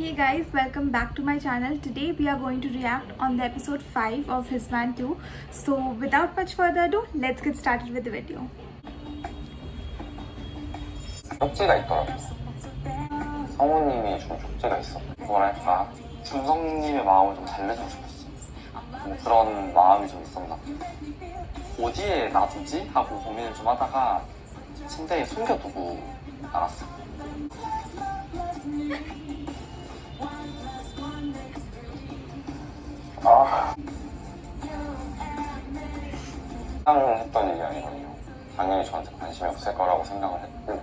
Hey guys, welcome back to my channel. Today we are going to react on the episode 5 of His Man 2. So without much further ado, let's get started with the video. 족제가 있더라고. 성우님이 준 족제가 있어. 뭐랄까, 준성님의 마음을 좀 달래주고 싶었어. 그런 마음이 좀 있었나. 어디에 놔두지? 하고 고민을 좀 하다가 침대에 숨겨두고 알았어. 했던 일이 아니거든요. 당연히 저한테 관심이 없을 거라고 생각을 했고,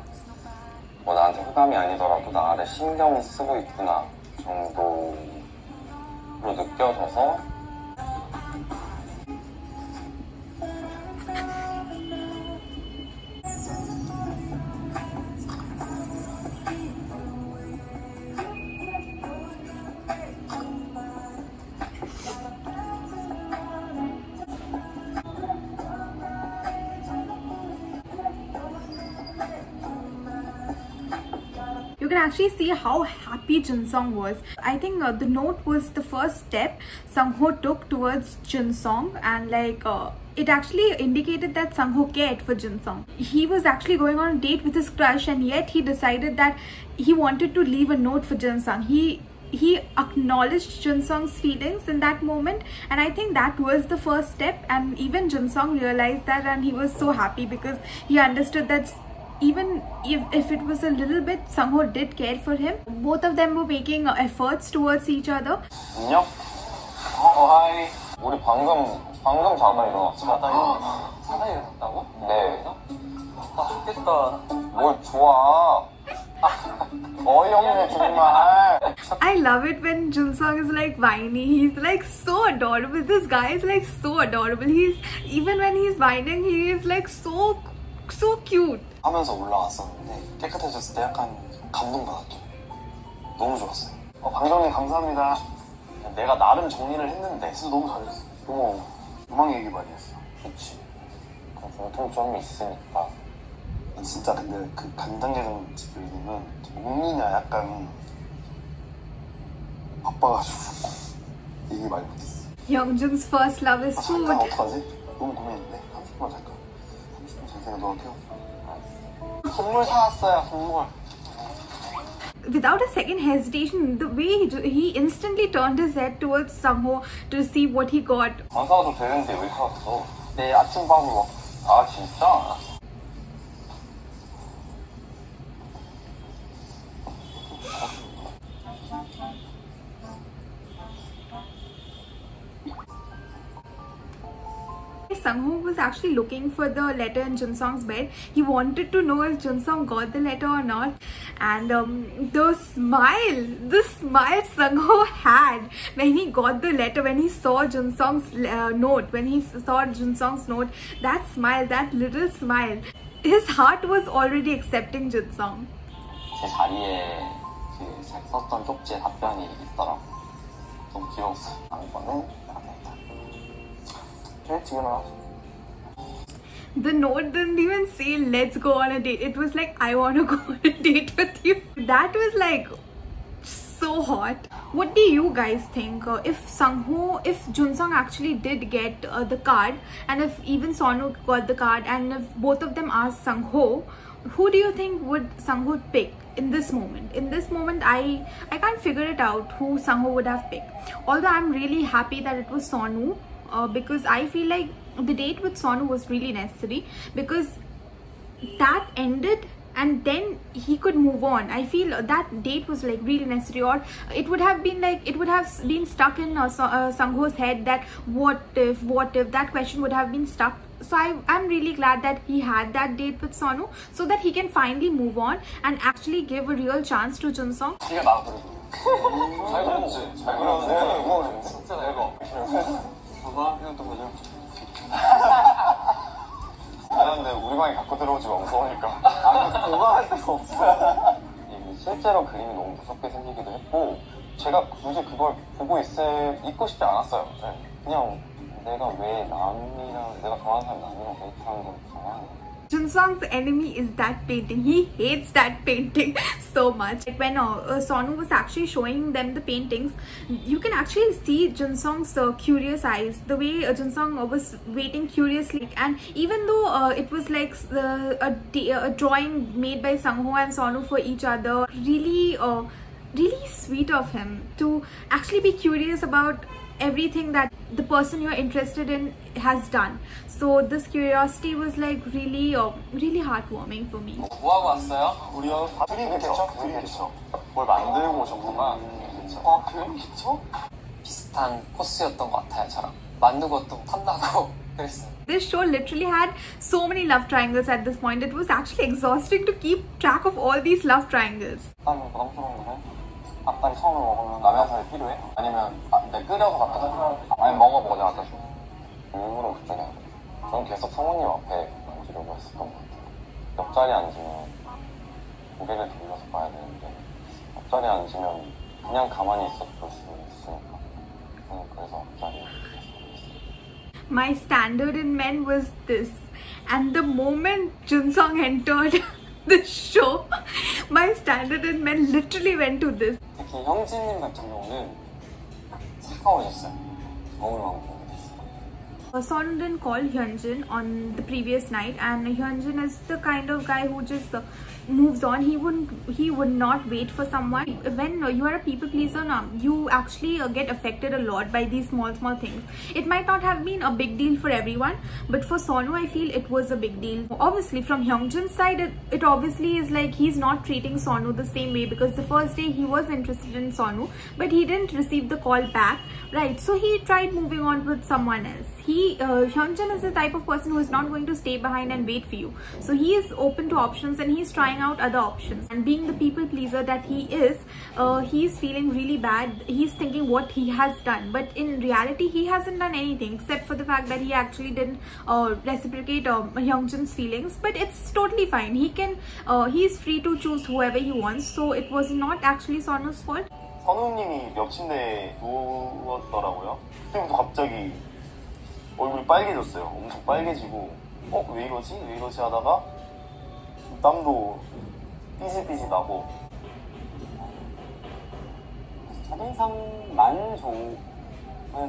뭐 나한테 호감이 아니더라도 나를 신경 쓰고 있구나 정도로 느껴져서 you can actually see how happy Junseong was. I think the note was the first step Seongho took towards Junseong, and like it actually indicated that Seongho cared for Junseong. He was actually going on a date with his crush, and yet he decided that he wanted to leave a note for Junseong. He acknowledged Junseong's feelings in that moment, and I think that was the first step, and even Junseong realized that, and he was so happy because he understood that even if it was a little bit, Seongho did care for him. Both of them were making efforts towards each other. 안녕. Hi. 우리 방금 자다 일어났어. 자다 일어났다고? 네. 아, 좋겠다. 뭘 좋아? 어이없네 정말. I love it when Junseong is like whiny. He's like so adorable. This guy is like so adorable. He's even when he's whining, he is like so cute. 하면서 올라왔었는데 깨끗해졌을 때 약간 감동받았죠. 너무 좋았어요. 방정님 감사합니다. 내가 나름 정리를 했는데 진짜 너무 잘했어. 너무 유망 얘기 많이 했어. 그렇지. 공통점이 있으니까. 진짜 근데 그 간단계적인 집들이는 옥미냐 약간 바빠가지고 얘기 많이 못했어. Hyunjun's first love is food. 아, 어떡하지? 너무 고민인데? 30분 잘까? 30분 잘 생각 너한테요? 국물 사왔어요, 국물. Without a second hesitation, the way he instantly turned his head towards Seongho to see what he got. 안 사와도 되는데 왜 사왔어? 내 아침밥을 먹. 아 진짜? Seongho was actually looking for the letter in Junseong's bed. He wanted to know if Junseong got the letter or not. And the smile Seongho had when he got the letter, when he saw Junseong's note, when he saw Junseong's note, that smile, that little smile. His heart was already accepting Junseong. 제 자리에 그 썼던 쪽지에 답변이 있더라고. 너무 귀여웠어. 안고는. The note didn't even say let's go on a date. It was like I want to go on a date with you. That was like so hot. What do you guys think? If Junseong actually did get the card, and if even Seonwoo got the card, and if both of them asked Seongho, who do you think would Seongho pick in this moment? In this moment, I can't figure it out who Seongho would have picked. Although I'm really happy that it was Seonwoo. Because I feel like the date with Seonwoo was really necessary, because that ended and then he could move on. I feel that date was like really necessary, or it would have been stuck in Seongho's head, that what if that question would have been stuck. So I'm really glad that he had that date with Seonwoo, so that he can finally move on and actually give a real chance to Junseong. 미안한데 우리 방에 갖고 들어오지 마, 무서우니까. 아니, 보관할 데가 없어. 실제로 그림이 너무 무섭게 생기기도 했고, 제가 굳이 그걸 보고 있고 싶지 않았어요. 그냥 내가 왜 남이랑, 내가 좋아하는 사람 남이랑 데이트하는 걸 좋아하는 Junseong's enemy is that painting. He hates that painting so much. Like when Seonwoo was actually showing them the paintings, you can actually see Junseong's curious eyes, the way Junseong was waiting curiously. And even though it was like a drawing made by Seongho and Seonwoo for each other, really sweet of him to actually be curious about everything that the person you're interested in has done. So this curiosity was like really heartwarming for me. 뭐하고 왔어요? 우리요? 그림이겠죠? 그림이겠죠. 뭘 만들고 오셨구나. 아, 그림이겠죠? 비슷한 코스였던 것 같아요, 저랑. 만들고 또 판다고 그랬어요. This show literally had so many love triangles at this point. It was actually exhausting to keep track of all these love triangles. 아빠를 처음으로 먹으면 라면 살이 필요해? 아니면 내 끓여서 갖다 줘? 아니 먹어보고 갖다 줘. 일부러 그쪽에 안 돼. 전 계속 성우님 앞에 앉으려고 했었던 것 같아요. 옆자리에 앉으면 고개를 돌려서 봐야 되는데 옆자리에 앉으면 그냥 가만히 있었을 수 있으니까. 저는 그래서 옆자리에 계속 있었어요. My standard in men was this. And the moment Junseong entered this show, my standard in men literally went to this. 특히 형진님 같은 경우는 차가워졌어요. 거울 왕국. Seonwoo didn't call Hyunjin on the previous night, and Hyunjin is the kind of guy who just moves on. He would not wait for someone. When you are a people pleaser, you actually get affected a lot by these small things. It might not have been a big deal for everyone, but for Seonwoo, I feel it was a big deal. Obviously, from Hyungjin's side, it obviously is like he's not treating Seonwoo the same way, because the first day he was interested in Seonwoo, but he didn't receive the call back, right? So he tried moving on with someone else. Hyunjin is the type of person who is not going to stay behind and wait for you. So he is open to options and he's trying out other options. And being the people pleaser that he is, he's feeling really bad. He's thinking what he has done. But in reality, he hasn't done anything except for the fact that he actually didn't reciprocate Hyunjin's feelings. But it's totally fine. He's free to choose whoever he wants. So it was not actually Seonwoo's fault. 선우님이 옆침대에 누웠더라고요. 그때부터 갑자기 얼굴이 빨개졌어요. 엄청 빨개지고 왜 이러지? 왜 이러지? 하다가 땀도 삐질삐질 나고 첫인상만 좋은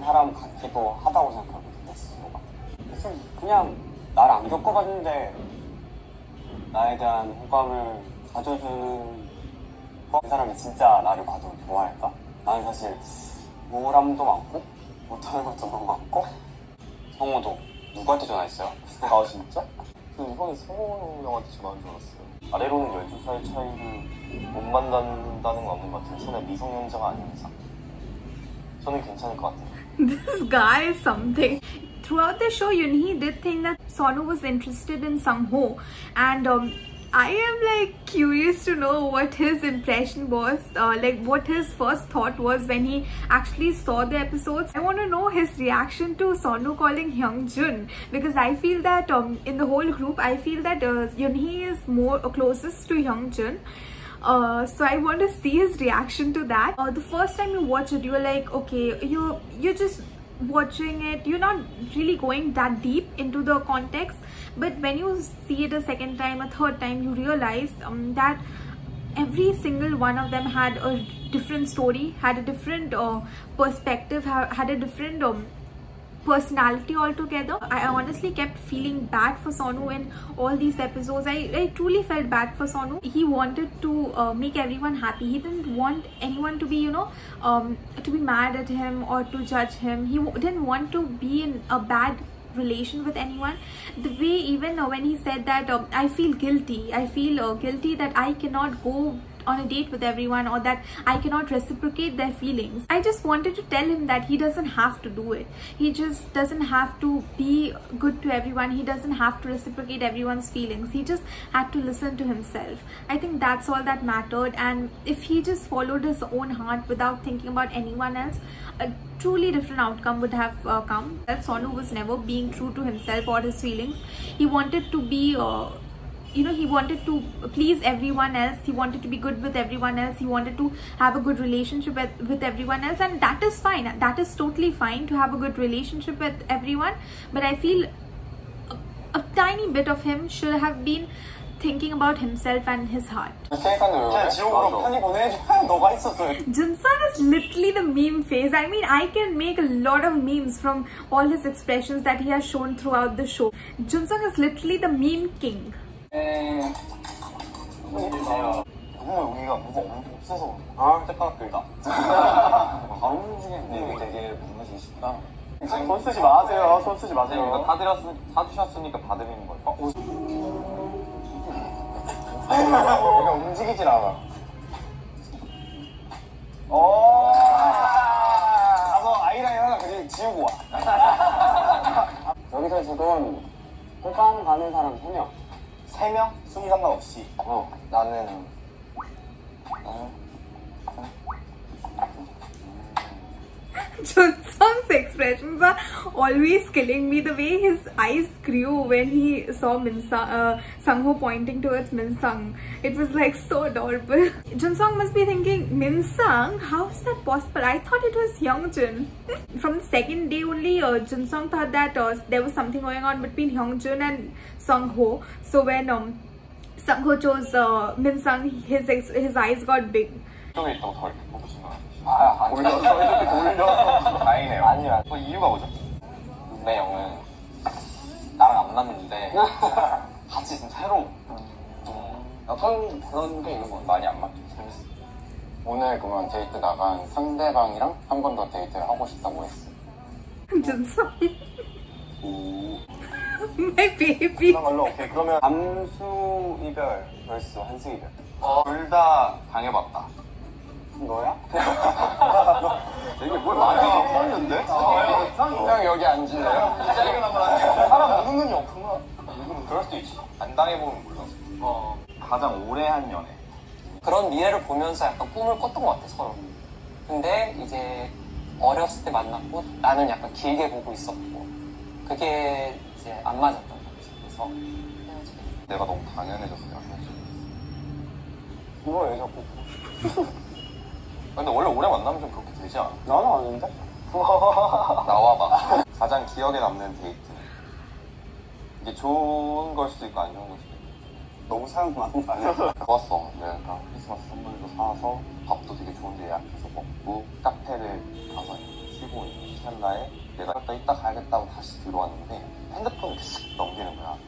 사람 같기도 하다고 생각하거든요. 그래서 그냥 나를 안 겪어봤는데 나에 대한 호감을 가져주는 그 사람이 진짜 나를 봐도 좋아할까? 나는 사실 우울함도 많고 못하는 것도 너무 많고. 성우도 누구한테 전화했어요? 아 진짜? 저는 이번에 성우 형한테 전화한 줄 알았어요. 아래로는 12살 차이를 못 만난다는 건 없는 것 같아요. 전에 미성년자가 아닌 이상 저는 괜찮을 것 같아요. This guy is something. Throughout the show, Yunhee did think that Seonwoo was interested in Seongho, and I am like curious to know what his impression was, like what his first thought was when he actually saw the episodes. I want to know his reaction to Seonwoo calling Hyungjun, because I feel that in the whole group, I feel that Yunhee is more closest to Hyungjun. So I want to see his reaction to that. The first time you watch it, you were like, okay, you're just watching it, you're not really going that deep into the context, but when you see it a second time, a third time, you realize that every single one of them had a different story, had a different perspective, had a different personality altogether. I honestly kept feeling bad for Seonwoo in all these episodes. I truly felt bad for Seonwoo. He wanted to make everyone happy. He didn't want anyone to be, to be mad at him or to judge him. He didn't want to be in a bad relation with anyone. The way even when he said that I feel guilty. I feel guilty that I cannot go on a date with everyone, or that I cannot reciprocate their feelings. I just wanted to tell him that he doesn't have to do it. He just doesn't have to be good to everyone. He doesn't have to reciprocate everyone's feelings. He just had to listen to himself. I think that's all that mattered. And if he just followed his own heart without thinking about anyone else, a truly different outcome would have come. That Seonwoo was never being true to himself or his feelings. He wanted to be he wanted to please everyone else. He wanted to be good with everyone else. He wanted to have a good relationship with everyone else, and that is fine. That is totally fine to have a good relationship with everyone. But I feel tiny bit of him should have been thinking about himself and his heart. Junseong is literally the meme face. I mean, I can make a lot of memes from all his expressions that he has shown throughout the show. Junseong is literally the meme king. 손 쓰지 마세요. 손 쓰지 마세요. 사주셨으니까 받으리는 거예요. 내가 움직이질 않아. 오. 가서 아이라인 하나 그냥 지우고 와. 여기서 지금 호감 가는 사람 3명. 3명? 순위 상관없이. 어. 나는 Junseong's expressions are always killing me. The way his eyes grew when he saw Seongho pointing towards Minsung, it was like so adorable. Junseong must be thinking, Minsung, how is that possible? I thought it was Hyungjun. From the second day only, Junseong thought that there was something going on between Hyungjun and Seongho. So when Seongho chose Minsung, his eyes got big. 아, 돌려서 다행이네요. 아니야. 뭐 이유가 뭐죠? 내 형은 나랑 안 맞는데 같이 지금 새로 약간 그런 게 있는 거 많이 안 맞죠. 재밌어. 오늘 그러면 데이트 나간 상대방이랑 한 번 더 데이트를 하고 싶다고 했어. 준성. My baby. 오케이. 그러면 암수 이별 vs 한승 이별. 둘 다 당해봤다. 너야? 이게 뭘 많이 헷갈렸는데? 그냥 여기 앉으래요? 이 자리가 남아라. 사람 보는 눈이 없구나. 그럴 수도 있지. 안 당해보면 몰라. 가장 오래 한 연애. 그런 미래를 보면서 약간 꿈을 꿨던 것 같아, 서로. 근데 이제 어렸을 때 만났고 나는 약간 길게 보고 있었고 그게 이제 안 맞았던 거지. 그래서 내가 너무 당연해졌어. 뭐야, 얘 자꾸. 근데 원래 오래 만나면 좀 그렇게 되지 않아? 나는 아닌데? 나와봐. 가장 기억에 남는 데이트. 이게 좋은 걸 수도 있고 안 좋은 걸 수도 있고. 너무 사용 많은 거 아니야? 좋았어. 내가 크리스마스 선물도 사서 밥도 되게 좋은 데 예약해서 먹고 카페를 가서 쉬고 있는 찰나에 내가 갔다 이따 가야겠다고 다시 들어왔는데 핸드폰을 쓱 넘기는 거야.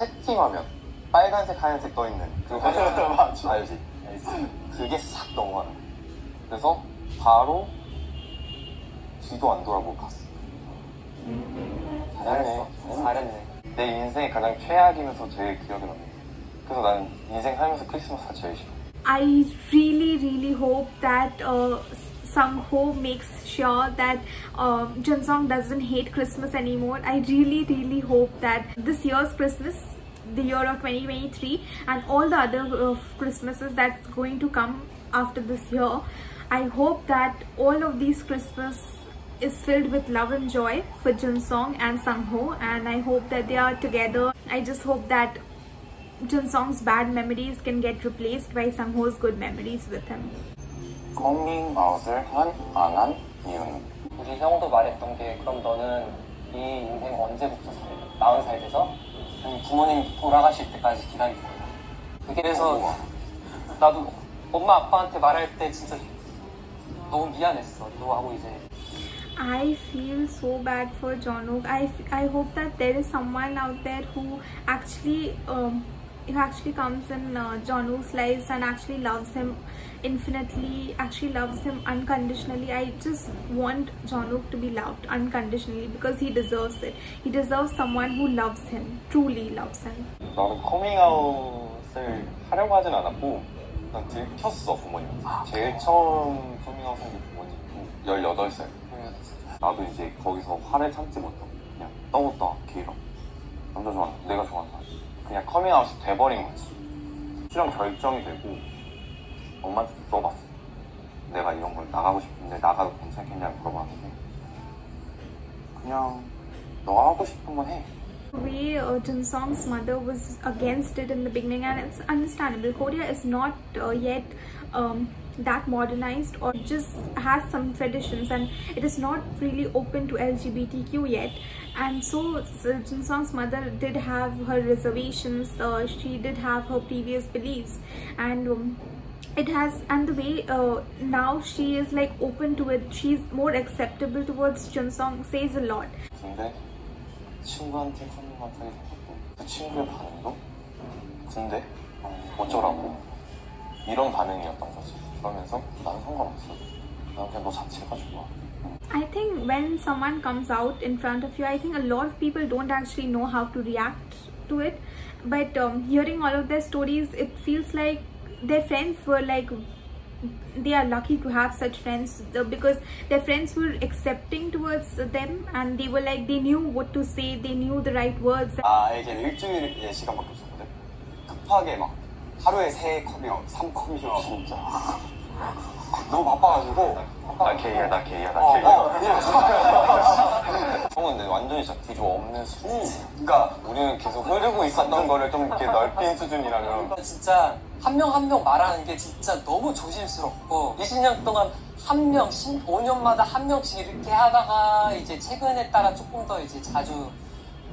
채팅화면 빨간색 하얀색 떠있는 그거 알지? 그게 싹 넘어가는 거야. 그래서 바로 뒤도 안 돌아보고 갔어. 잘했어. 잘했네. 내 인생이 가장 최악이면서 제일 기억에 남는 게. 그래서 나는 인생 살면서 크리스마스가 제일 싫어. I really hope that Seongho makes sure that Junseong doesn't hate Christmas anymore. I really hope that this year's Christmas, the year of 2023, and all the other Christmases that's going to come after this year, I hope that all of these Christmas is filled with love and joy for Junseong and Seongho, and I hope that they are together. I just hope that Junseong's bad memories can get replaced by Seongho's good memories with him. 커밍아웃을 한, 안 한 이유는? 우리 형도 말했던 게 그럼 너는 이 인생 언제부터 살아? 40살 돼서? 아니 부모님이 돌아가실 때까지 기다릴 거야. 그래서 나도 엄마 아빠한테 말할 때 진짜 너무 미안했어. 너하고 이제 I feel so bad for Junseong. I hope that there is someone out there who actually comes in Junseong's lives and actually loves him infinitely, actually loves him unconditionally. I just want Junseong to be loved unconditionally because he deserves it. He deserves someone who loves him, truly loves him. 나는 커밍아웃을 하려고 하진 않았고 난 들켰어, 부모님한테. 제일 처음 커밍아웃 한 게 부모님이고 18살. 나도 이제 거기서 화를 참지 못하고 그냥 떠었다 길어. 남자 좋아한다, 내가 좋아한다. 그냥 커밍아웃이 돼버린 거지. 수령 결정이 되고 엄마한테 물어봤어. 내가 이런 걸 나가고 싶은데 나가도 괜찮겠냐고 물어봤는데 그냥 너 하고 싶은 건 해. The way Junseong's mother was against it in the beginning, and it's understandable. Korea is not yet that modernized or just has some traditions, and it is not really open to LGBTQ yet. And so Junseong's mother did have her reservations, she did have her previous beliefs, and the way now she is like open to it, she's more acceptable towards Junseong, says a lot. 근데 친구한테 커밍아웃을 했고 그 친구의 반응도 근데 어쩌라고 이런 반응이었던 거지. 그러면서 난 상관없어. 난 그냥 너 자체가 좋아. I think when someone comes out in front of you, I think a lot of people don't actually know how to react to it. But hearing all of their stories, it feels like their friends were like, they are lucky to have such friends, because their friends were accepting towards them, and they were like, they knew what to say, they knew the right words. 아 이게 일주일 예시간밖에 없었거든. 급하게 막 하루에 3컵이요 진짜. 너무 바빠가지고 나 개이야. 형은 근데 완전히 진짜 구조 없는 수준. 그러니까 우리는 계속 흐르고 있었던 거를 좀 이렇게 넓힌 수준이라면 진짜 한 명 한 명 말하는 게 진짜 너무 조심스럽고 20년 동안 한 명씩 5년마다 한 명씩 이렇게 하다가 이제 최근에 따라 조금 더 이제 자주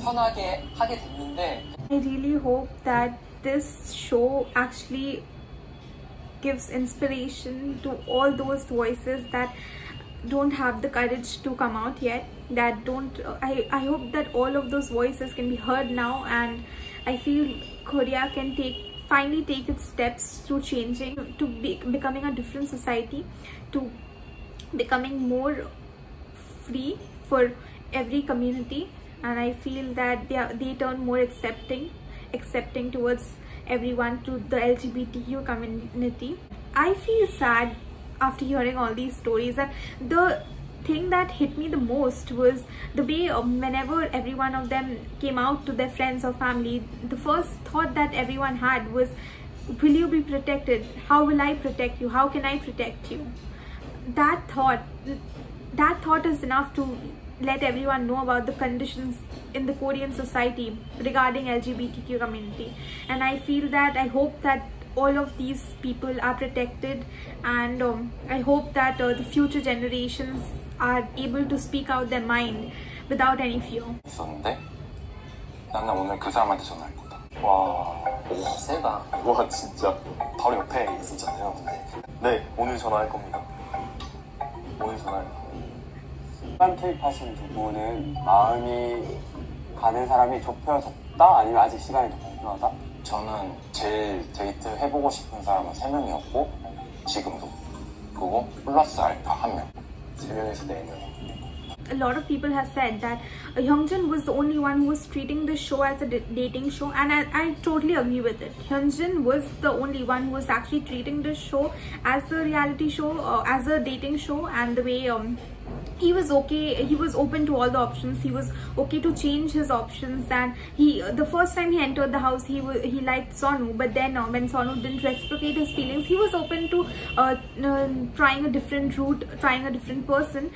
편하게 하게 됐는데. I really hope that this show actually gives inspiration to all those voices that don't have the courage to come out yet, that don't I hope that all of those voices can be heard now, and I feel Korea can finally take its steps to changing, to becoming a different society, to becoming more free for every community. And I feel that they turn more accepting towards everyone, to the LGBTQ community. I feel sad after hearing all these stories, and the thing that hit me the most was the way whenever every one of them came out to their friends or family, the first thought that everyone had was, will you be protected? How will I protect you? How can I protect you? That thought is enough to let everyone know about the conditions in the Korean society regarding LGBTQ community. And I feel that, I hope that all of these people are protected, and I hope that the future generations are able to speak out their mind without any fear. 있었는데 나는 오늘 그 사람한테 전화할 거다. 와, 세다. 와 진짜 바로 옆에 있었잖아요. 근데 네, 오늘 전화할 겁니다. 오늘 전화할 겁니다. 일반 투입하신 두 분은 마음이 가는 사람이 좁혀졌다? 아니면 아직 시간이 더 필요하다? 저는 제일 데이트 해보고 싶은 사람은 3명이었고 지금도. 그리고 플러스 알파 1명. 3명에서 4명. A lot of people have said that Hyungjun was the only one who was treating this show as a dating show, and I totally agree with it. Hyungjun was the only one who was actually treating this show as a reality show, as a dating show, and the way he was okay, he was open to all the options, he was okay to change his options. And he, the first time he entered the house, he liked Seonwoo, but then when Seonwoo didn't reciprocate his feelings, he was open to trying a different route, trying a different person,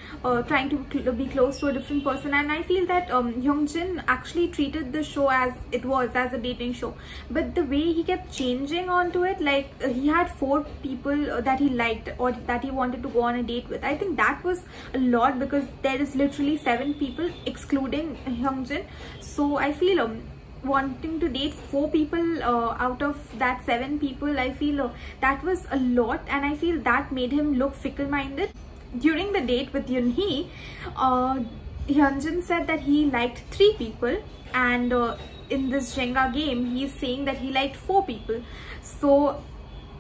trying to be close to a different person. And I feel that Hyungjin actually treated the show as it was, as a dating show, but the way he kept changing onto it, like he had 4 people that he liked or that he wanted to go on a date with. I think that was a lot, because there is literally 7 people excluding Hyungjin. So I feel wanting to date 4 people out of that 7 people, I feel that was a lot, and I feel that made him look fickle-minded. During the date with Yunhee, Hyunjin said that he liked 3 people, and in this Jenga game he is saying that he liked 4 people. So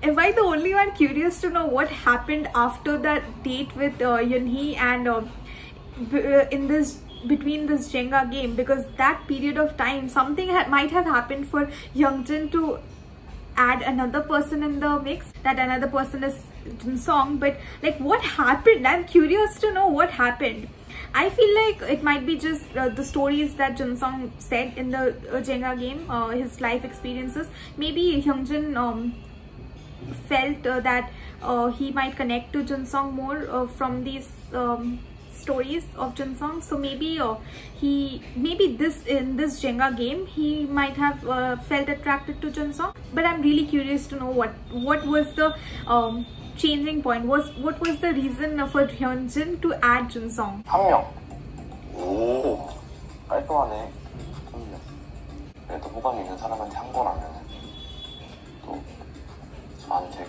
am I the only one curious to know what happened after that date with Yunhee and between this Jenga game? Because that period of time, something might have happened for Hyungjin to add another person in the mix. That another person is Junseong, but like what happened? I'm curious to know what happened. I feel like it might be just the stories that Junseong said in the Jenga game, his life experiences. Maybe Hyungjin felt that he might connect to Junseong more from these stories of Junseong. So maybe in this Jenga game he might have felt attracted to Junseong. But I'm really curious to know what was the changing point? What was the reason for Hyunjin to add Junseong? 3명. 오, 깔끔하네. 3명. 그래도 호감이 있는 사람한테 한 거라면 또 저한테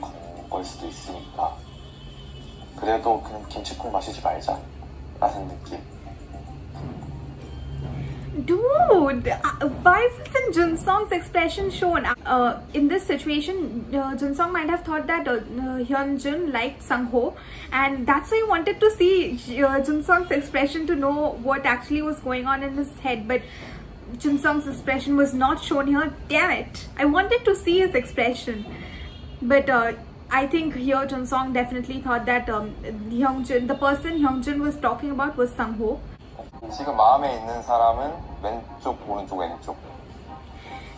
걸 수도 있으니까 그래도 그냥 김치국 마시지 말자 라는 느낌. Dude, why isn't Junseong's expression shown? In this situation, Junseong might have thought that Hyunjin liked Seongho, and that's why he wanted to see Junseong's expression to know what actually was going on in his head. But Junseong's expression was not shown here. Damn it! I wanted to see his expression, but I think here Junseong definitely thought that Hyunjin, the person Hyunjin was talking about, was Seongho. 지금 마음에 있는 사람은 왼쪽, 오른쪽, 왼쪽.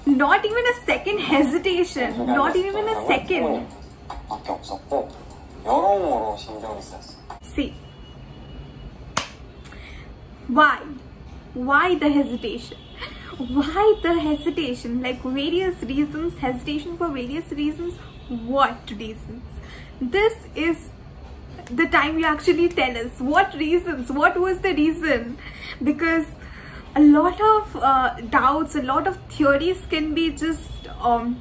Not even a second hesitation. Not even a second. 밖에 없었고 여러모로 신경이 쓰였어. See. Why? Why the hesitation? Why the hesitation? Like various reasons, hesitation for various reasons. What reasons? This is the time you actually tell us what reasons, what was the reason, because a lot of doubts, a lot of theories can be just solved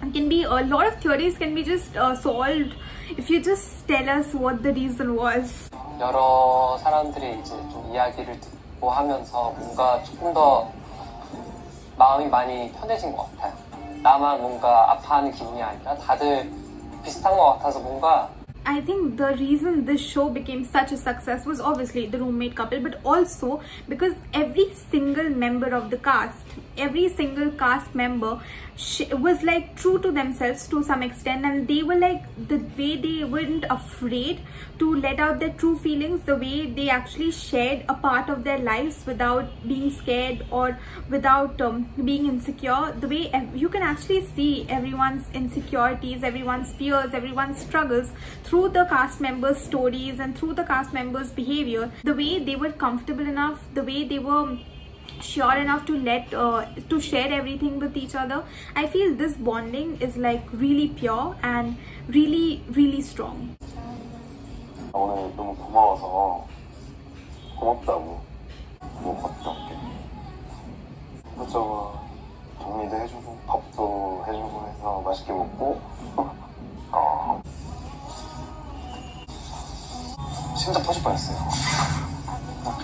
if you just tell us what the reason was. 여러 사람들이 이제 좀 이야기를 듣고 하면서 뭔가 조금 더 마음이 많이 편해진 것 같아요. 나만 뭔가 아파하는 기분이 아니라 다들 비슷한 것 같아서 뭔가. I think the reason this show became such a success was obviously the roommate couple, but also because every single member of the cast, every single cast member was like true to themselves to some extent, and they were like, the way they weren't afraid to let out their true feelings, the way they actually shared a part of their lives without being scared or without being insecure, the way you can actually see everyone's insecurities, everyone's fears, everyone's struggles through the cast members' stories and through the cast members' behavior, the way they were comfortable enough, the way they were sure enough to share everything with each other. I feel this bonding is like really pure and really, really strong. 오늘 너무 고마워서 고맙다고 뭐 갔다 올게. 이것저것 정리도 해주고 밥도 해주고 해서 맛있게 먹고. 심장 터질 뻔했어요.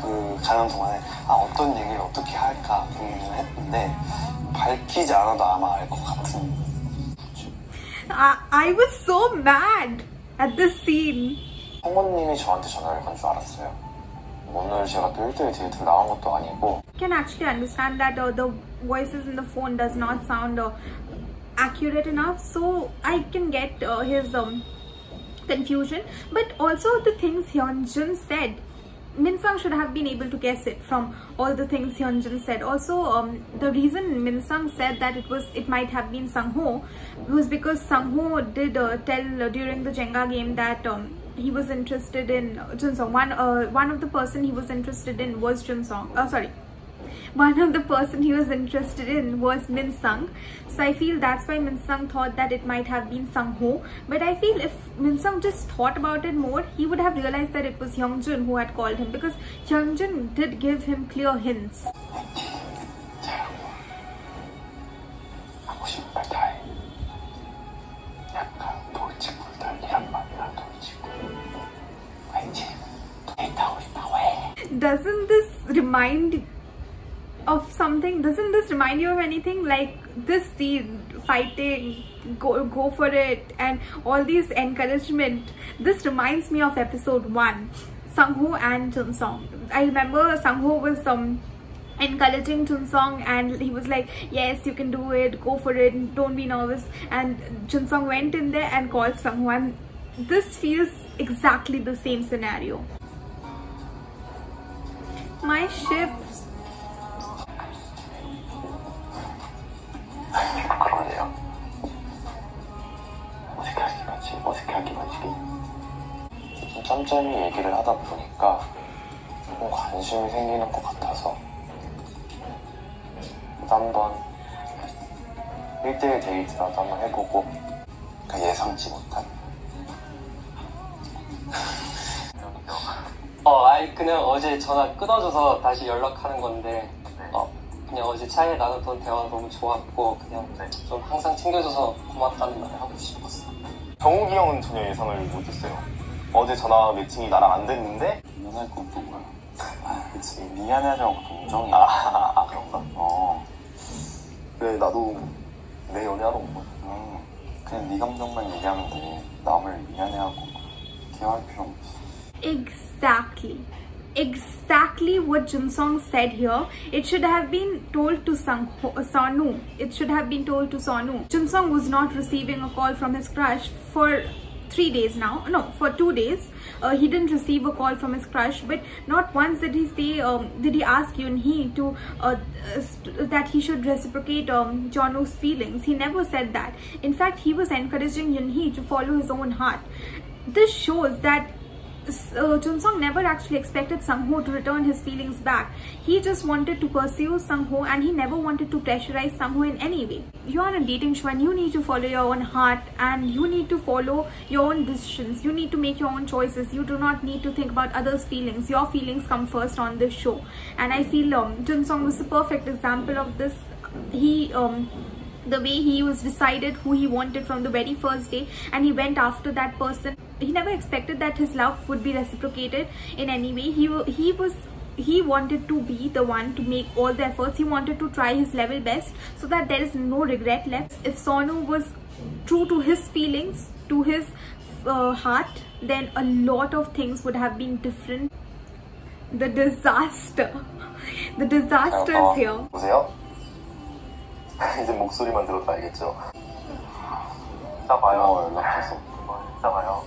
그 자는 동안에 아 어떤 얘기를 어떻게 할까 고민을 했는데 밝히지 않아도 아마 알 것 같은. I was so mad at this scene. 성원님이 저한테 전화를 건 줄 알았어요. 오늘 제가 또 1대1 데이트를 나온 것도 아니고. I can actually understand that the voices in the phone does not sound accurate enough, so I can get his confusion, but also the things Hyunjin said, Minsung should have been able to guess it from all the things Hyunjin said. Also, the reason Minsung said that it might have been Seongho was because Seongho did tell during the Jenga game that he was interested in Junseong. One of the person he was interested in was Junseong. One of the person he was interested in was Minsung, so I feel that's why Minsung thought that it might have been Seongho. But I feel if Minsung just thought about it more, he would have realized that it was Hyungjun who had called him, because Hyungjun did give him clear hints. Doesn't this remind of something? Doesn't this remind you of anything? Like this scene, fighting, go for it, and all these encouragement. This reminds me of episode 1, Seongho and Junseong. I remember Seongho was encouraging Junseong, and he was like, "Yes, you can do it. Go for it. Don't be nervous." And Junseong went in there and called someone. This feels exactly the same scenario. My ships. 짬짬이 얘기를 하다 보니까 조금 관심이 생기는 것 같아서 한번 1대1 데이트라도 한번 해보고, 그러니까 예상치 못한 아이크는 어제 전화 끊어줘서 다시 연락하는 건데 그냥 어제 차에 나눴던 대화 너무 좋았고 그냥 좀 항상 챙겨줘서 고맙다는 말을 하고 싶었어요. 정욱이 형은 전혀 예상을 못했어요. 어제 전화 매칭이 나랑 안 됐는데 미안할 건 또 뭐야? 그치, 미안하자고 동정이야. 아 그런가? 그래, 나도 내 연애하러 온 거야. 그냥 네 감정만 얘기하면 돼. 남을 미안해하고 대화할 필요 없어. Exactly what Junseong said here. It should have been told to Seonwoo. Junseong was not receiving a call from his crush for 3 days now. No, for 2 days. He didn't receive a call from his crush, but not once did he say, did he ask Yunhee to that he should reciprocate Jeonnoo's feelings. He never said that. In fact, he was encouraging Yunhee to follow his own heart. This shows that Junseong never actually expected Seongho to return his feelings back. He just wanted to pursue Seongho, and he never wanted to pressurize Seongho in any way. You are on a dating show and you need to follow your own heart, and you need to follow your own decisions. You need to make your own choices. You do not need to think about others' feelings. Your feelings come first on this show. And I feel Junseong was a perfect example of this. The way he was decided who he wanted from the very first day, and he went after that person. He never expected that his love would be reciprocated in any way. He wanted to be the one to make all the efforts. He wanted to try his level best so that there is no regret left. If Seonwoo was true to his feelings, to his heart, then a lot of things would have been different. The disaster is here. 보세요. 이제 목소리만 들어도 알겠죠. 이따 봐요. 연락해서. 이따 봐요.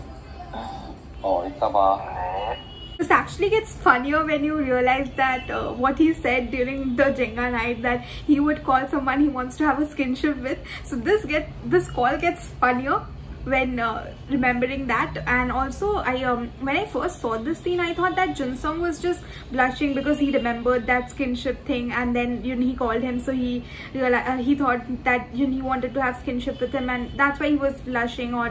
이따 봐. 네. This actually gets funnier when you realize that what he said during the Jenga night, that he would call someone he wants to have a skinship with. So this call gets funnier when remembering that. And also when I first saw this scene, I thought that Junseong was just blushing because he remembered that skinship thing, and then Yunhee called him, so he realized, he thought that Yunhee wanted to have skinship with him, and that's why he was blushing or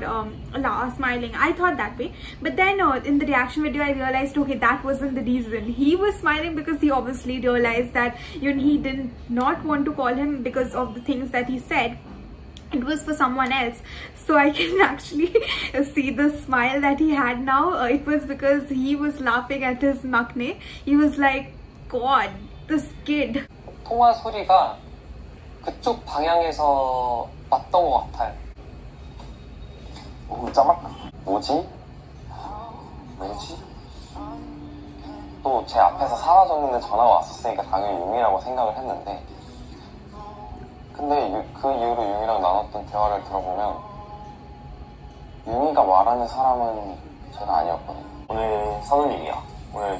smiling. I thought that way, but then in the reaction video I realized, okay, that wasn't the reason. He was smiling because he obviously realized that Yunhee did not want to call him because of the things that he said. It was for someone else. So I can actually see the smile that he had now. It was because he was laughing at his maknae. He was like, God, this kid. 통화 소리가 그쪽 방향에서 왔던 것 같아요. 오, 짜막. 뭐지? 또 제 앞에서 사라졌는데 전화가 왔었으니까 당연히 유미라고 생각을 했는데, 근데 그 이후로 유미랑 나눴던 대화를 들어보면 유미가 말하는 사람은 제가 아니었거든요. 오늘 선우님이야. 오늘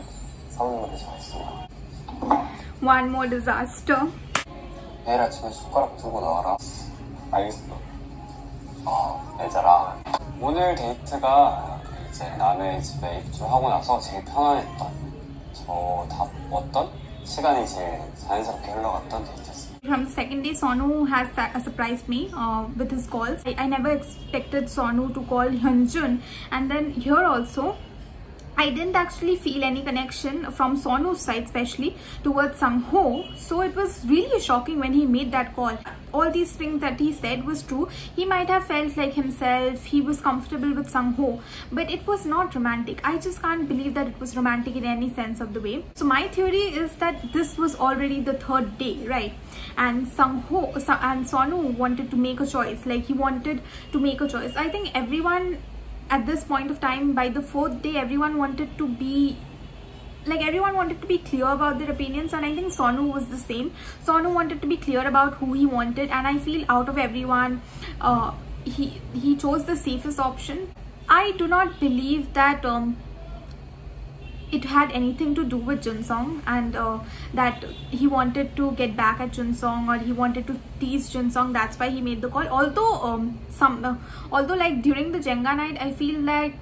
선우님한테 전화했습니다. One more disaster. 내일 아침에 숟가락 들고 나와라. 알겠어. 얘들아, 오늘 데이트가 이제 남의 집에 입주하고 나서 제일 편안했던, 저답웠던 시간이 제일 자연스럽게 흘러갔던 데이트였습니다. From second day, Seonwoo has surprised me with his calls. I never expected Seonwoo to call Hyunjun, and then here also, I didn't actually feel any connection from Seonwoo's side, especially towards Seongho. So it was really shocking when he made that call. All these things that he said was true. He might have felt like himself. He was comfortable with Seongho, but it was not romantic. I just can't believe that it was romantic in any sense of the way. So my theory is that this was already the third day, right? And Seonwoo wanted to make a choice. Like, he wanted to make a choice. I think everyone at this point of time, by the fourth day, everyone wanted to be clear about their opinions, and I think Seonwoo was the same. Seonwoo wanted to be clear about who he wanted, and I feel out of everyone, he chose the safest option. I do not believe that it had anything to do with Junseong, and that he wanted to get back at Junseong or he wanted to tease Junseong. That's why he made the call. Although like during the Jenga night, I feel like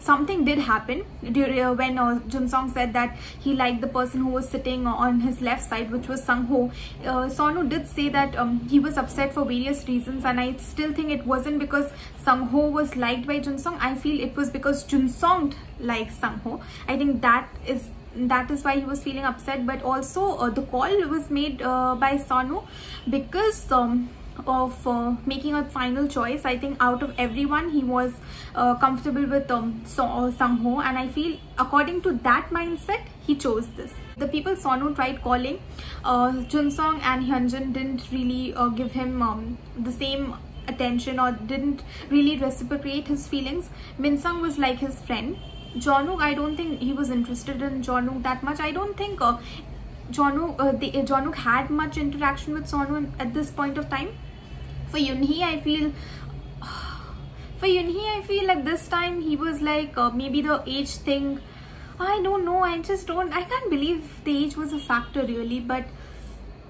something did happen when Junseong said that he liked the person who was sitting on his left side, which was Seongho. Seonwoo did say that he was upset for various reasons, and I still think it wasn't because Seongho was liked by Junseong. I feel it was because Junseong liked Seongho. I think that is why he was feeling upset. But also the call was made by Seonwoo because of making a final choice. I think out of everyone he was comfortable with Seongho, and I feel according to that mindset he chose this. The people Seonwoo tried calling, Junseong and Hyunjin didn't really give him the same attention or didn't really reciprocate his feelings. Minsung was like his friend. Junwoo, I don't think he was interested in Junwoo that much. I don't think Junwoo had much interaction with Seonwoo at this point of time. For Yunhee, I feel at this time he was like maybe the age thing. I don't know. I can't believe the age was a factor really. But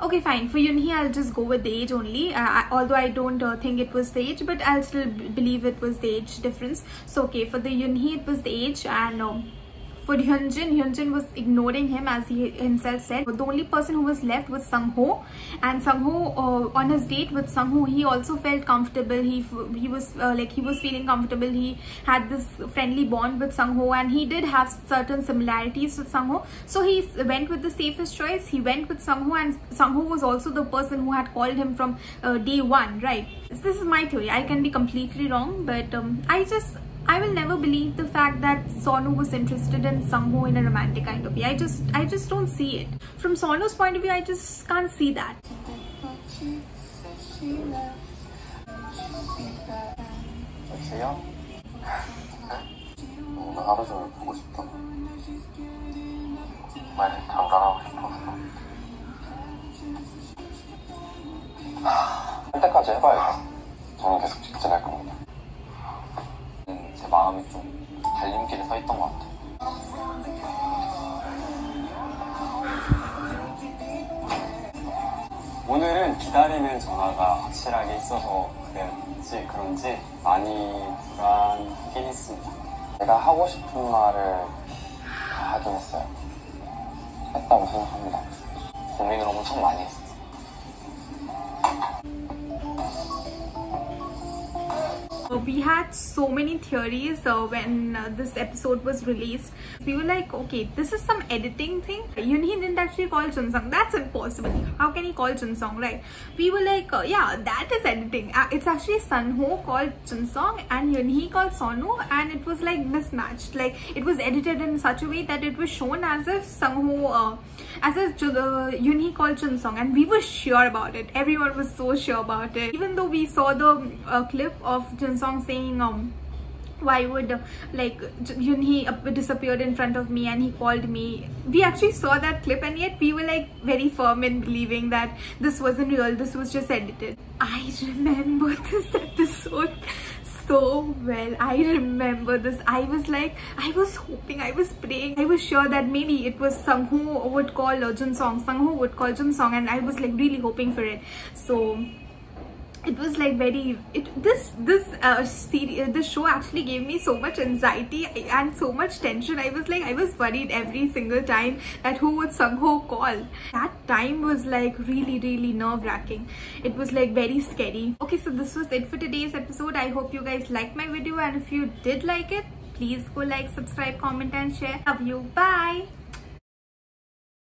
okay, fine. For Yunhee, I'll just go with the age only. Although I don't think it was the age, but I'll still believe it was the age difference. So okay, for the Yunhee, it was the age, and for Hyunjin was ignoring him, as he himself said. The only person who was left was Seongho, and Seongho on his date with Seongho, he also felt comfortable. He was feeling comfortable. He had this friendly bond with Seongho, and he did have certain similarities with Seongho. So he went with the safest choice. He went with Seongho, and Seongho was also the person who had called him from day one, right? This is my theory. I can be completely wrong, but I will never believe the fact that Seonwoo was interested in Seongho in a romantic kind of way. I just don't see it. From Seonwoo's point of view, I just can't see that. 마음이 좀 갈림길에 서 있던 것 같아요. 오늘은 기다리는 전화가 확실하게 있어서 그런지 많이 불안하긴 했습니다. 제가 하고 싶은 말을 다 하긴 했어요. 했다고 생각합니다. 고민을 엄청 많이 했어요. We had so many theories when this episode was released. We were like, okay, this is some editing thing. Yunhee didn't actually call Junseong. That's impossible. How can he call Junseong, right? We were like, yeah, that is editing. It's actually Seonwoo called Junseong and Yunhee called Seonwoo, and it was like mismatched. Like it was edited in such a way that it was shown as if Seonwoo, Yunhee called Junseong, and we were sure about it. Everyone was so sure about it. Even though we saw the clip of Junseong saying why would Yunhee disappeared in front of me and he called me, we actually saw that clip, and yet we were like very firm in believing that this wasn't real, this was just edited. I remember this episode so well. I remember this. I was hoping, I was praying, I was sure that maybe it was Seongho would call Junseong, Seongho would call Junseong, and I was like really hoping for it. So it was like this show actually gave me so much anxiety and so much tension. I was worried every single time that who would Seongho call. That time was like really nerve-wracking. It was like very scary. Okay, so this was it for today's episode. I hope you guys liked my video, and if you did like it, please go like, subscribe, comment and share. Love you. Bye.